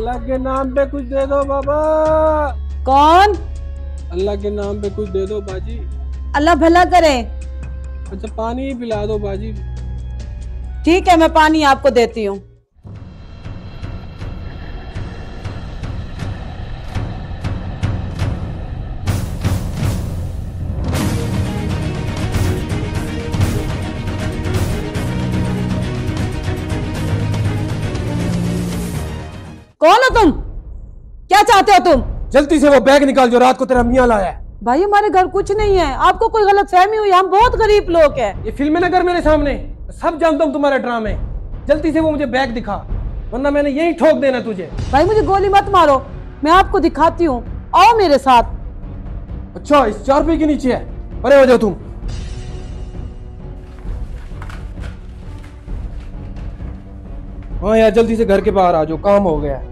अल्लाह के नाम पे कुछ दे दो बाबा। कौन? अल्लाह के नाम पे कुछ दे दो बाजी। अल्लाह भला करे। अच्छा पानी ही पिला दो बाजी। ठीक है मैं पानी आपको देती हूँ। कौन हो तुम? क्या चाहते हो तुम? जल्दी से वो बैग निकाल जो रात को तेरा मियां लाया है। भाई हमारे घर कुछ नहीं है, आपको कोई गलत फहमी हुई, हम बहुत गरीब लोग हैं। ये फिल्में ना कर मेरे सामने, सब जानता हूँ तुम्हारा ड्रामे। जल्दी से वो मुझे बैग दिखा वरना मैंने यही ठोक देना तुझे। भाई मुझे गोली मत मारो, मैं आपको दिखाती हूँ, आओ मेरे साथ। अच्छा इस चारपाई के नीचे है, परे हो जाओ तुम। हाँ यार जल्दी से घर के बाहर आ जाओ, काम हो गया है।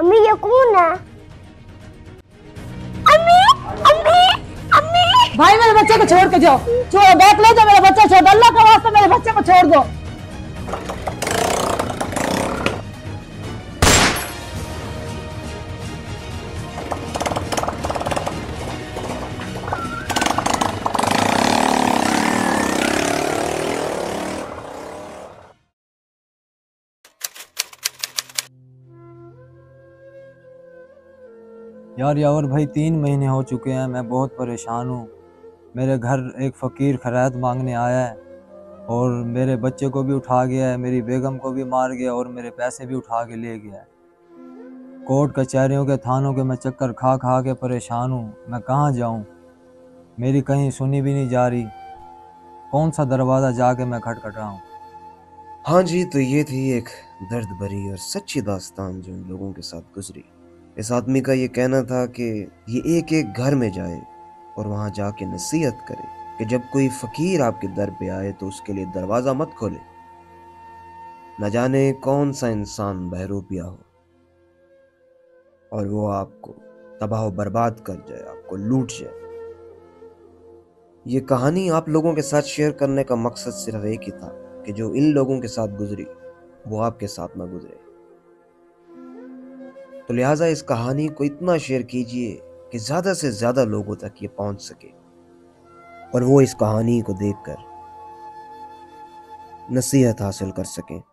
अम्मी ये कौन है? अम्मी, अम्मी, अम्मी। भाई मेरे बच्चे को छोड़ के जाओ, छोड़ बैग ले जाओ, मेरा बच्चा छोड़ दो, अल्लाह के वास्ते मेरे बच्चे को छोड़ दो। यार भाई 3 महीने हो चुके हैं, मैं बहुत परेशान हूँ। मेरे घर एक फ़कीर खैरात मांगने आया है और मेरे बच्चे को भी उठा गया है, मेरी बेगम को भी मार गया और मेरे पैसे भी उठा के ले गया है। कोर्ट कचहरियों के थानों के मैं चक्कर खा खा के परेशान हूँ, मैं कहाँ जाऊँ, मेरी कहीं सुनी भी नहीं जा रही। कौन सा दरवाज़ा जा के मैं खटखटाऊँ? हाँ जी, तो ये थी एक दर्द भरी और सच्ची दास्तान जो इन लोगों के साथ गुजरी। इस आदमी का ये कहना था कि ये एक एक घर में जाए और वहाँ जाके नसीहत करे कि जब कोई फ़कीर आपके दर पे आए तो उसके लिए दरवाज़ा मत खोले। न जाने कौन सा इंसान बहरूपिया हो और वो आपको तबाह बर्बाद कर जाए, आपको लूट जाए। ये कहानी आप लोगों के साथ शेयर करने का मकसद सिर्फ एक ही था कि जो इन लोगों के साथ गुजरी वो आपके साथ ना गुजरे। तो लिहाजा इस कहानी को इतना शेयर कीजिए कि ज़्यादा से ज़्यादा लोगों तक ये पहुंच सके और वो इस कहानी को देखकर नसीहत हासिल कर सकें।